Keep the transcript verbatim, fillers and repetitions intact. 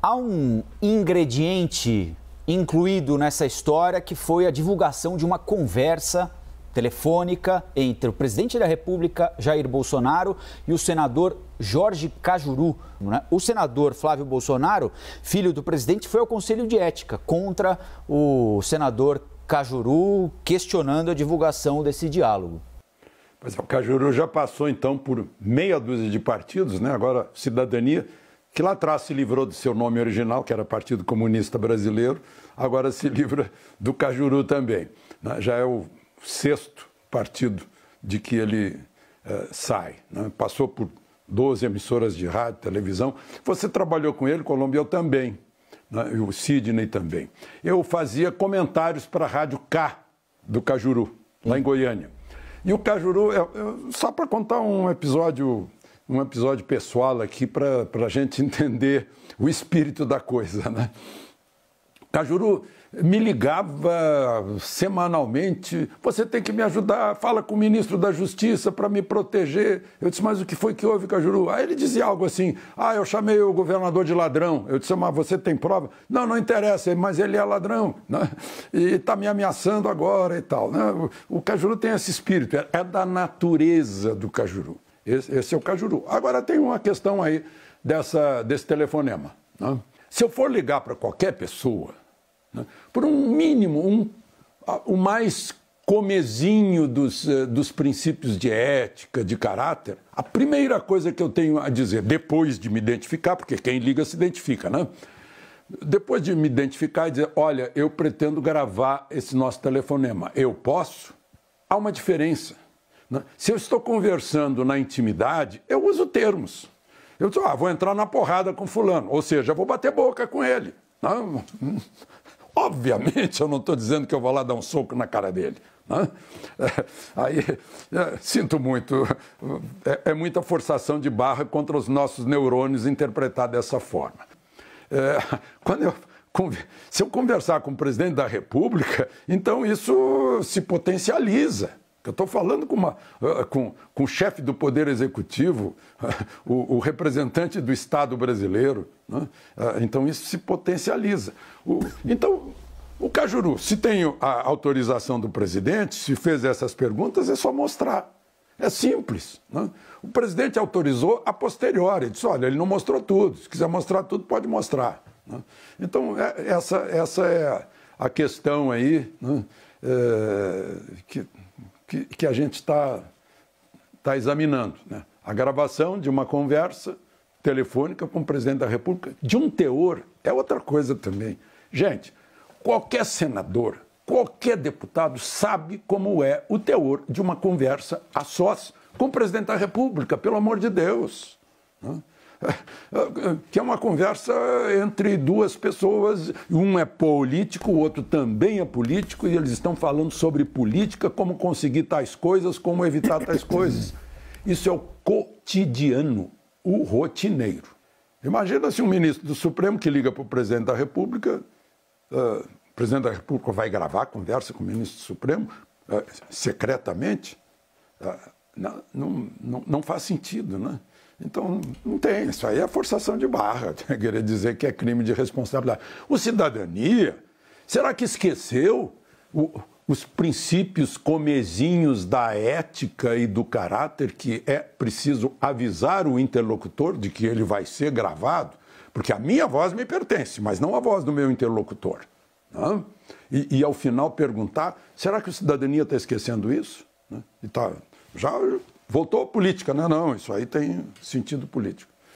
Há um ingrediente incluído nessa história que foi a divulgação de uma conversa telefônica entre o presidente da República, Jair Bolsonaro, e o senador Jorge Kajuru. Né? O senador Flávio Bolsonaro, filho do presidente, foi ao Conselho de Ética contra o senador Kajuru, questionando a divulgação desse diálogo. Pois é, o Kajuru já passou, então, por meia dúzia de partidos, né? Agora Cidadania, que lá atrás se livrou do seu nome original, que era Partido Comunista Brasileiro, agora se livra do Kajuru também. Né? Já é o sexto partido de que ele eh, sai, né? Passou por doze emissoras de rádio, televisão. Você trabalhou com ele, Colombo, eu também, né? E o Sidney também. Eu fazia comentários para a Rádio K do Kajuru, lá hum. em Goiânia. E o Kajuru, eu, eu, só para contar um episódio, um episódio pessoal aqui, para a gente entender o espírito da coisa, né? Kajuru me ligava semanalmente, você tem que me ajudar, fala com o ministro da Justiça para me proteger. Eu disse, mas o que foi que houve, Kajuru? Aí ele dizia algo assim, ah, eu chamei o governador de ladrão. Eu disse, mas você tem prova? Não, não interessa, mas ele é ladrão, né? E está me ameaçando agora e tal, né? O Kajuru tem esse espírito, é da natureza do Kajuru. Esse, esse é o Kajuru. Agora tem uma questão aí dessa, desse telefonema, né? Se eu for ligar para qualquer pessoa, né, por um mínimo, um, o mais comezinho dos, dos princípios de ética, de caráter, a primeira coisa que eu tenho a dizer, depois de me identificar, porque quem liga se identifica, né? Depois de me identificar e dizer, olha, eu pretendo gravar esse nosso telefonema, eu posso? Há uma diferença, né? Se eu estou conversando na intimidade, eu uso termos. Eu disse, ah, vou entrar na porrada com fulano, ou seja, vou bater boca com ele. Não, obviamente, eu não estou dizendo que eu vou lá dar um soco na cara dele. Não. Aí, sinto muito, é, é muita forçação de barra contra os nossos neurônios interpretar dessa forma. É, quando eu, se eu conversar com o presidente da República, então isso se potencializa. Eu estou falando com, uma, com, com o chefe do Poder Executivo, o, o representante do Estado brasileiro, né? Então isso se potencializa. O, então, o Kajuru, se tem a autorização do presidente, se fez essas perguntas, é só mostrar. É simples, né? O presidente autorizou a posteriori, disse, olha, ele não mostrou tudo, se quiser mostrar tudo, pode mostrar, né? Então, é, essa, essa é a questão aí, né? É, que... Que, que a gente está tá examinando, né? A gravação de uma conversa telefônica com o presidente da República, de um teor, é outra coisa também. Gente, qualquer senador, qualquer deputado sabe como é o teor de uma conversa a sós com o presidente da República, pelo amor de Deus, né? Que é uma conversa entre duas pessoas, um é político, o outro também é político, e eles estão falando sobre política, como conseguir tais coisas, como evitar tais coisas. Isso é o cotidiano, o rotineiro. Imagina se um ministro do Supremo que liga para o presidente da República, uh, o presidente da República vai gravar, conversa com o ministro do Supremo, uh, secretamente, uh, não, não, não faz sentido, né? Então, não tem, isso aí é forçação de barra, querer dizer que é crime de responsabilidade. O Cidadania, será que esqueceu o, os princípios comezinhos da ética e do caráter, que é preciso avisar o interlocutor de que ele vai ser gravado? Porque a minha voz me pertence, mas não a voz do meu interlocutor, né? E, e ao final perguntar, será que o Cidadania está esquecendo isso? E tá, já... Voltou à política, né? Não, isso aí tem sentido político.